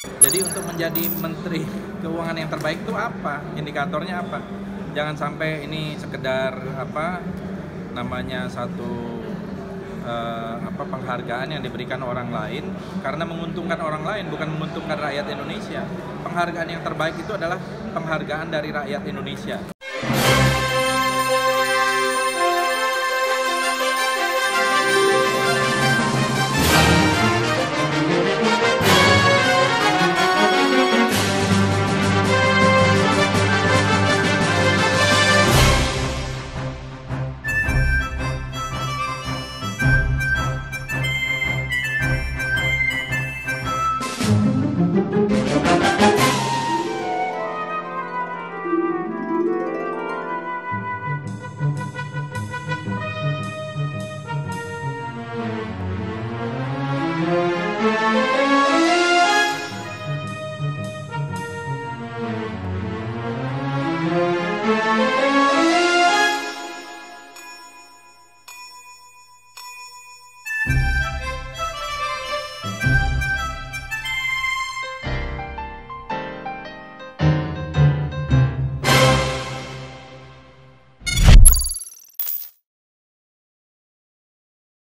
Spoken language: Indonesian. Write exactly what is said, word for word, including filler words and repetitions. Jadi untuk menjadi menteri keuangan yang terbaik itu apa? Indikatornya apa? Jangan sampai ini sekedar apa namanya satu eh, apa penghargaan yang diberikan orang lain karena menguntungkan orang lain, bukan menguntungkan rakyat Indonesia. Penghargaan yang terbaik itu adalah penghargaan dari rakyat Indonesia. Thank you.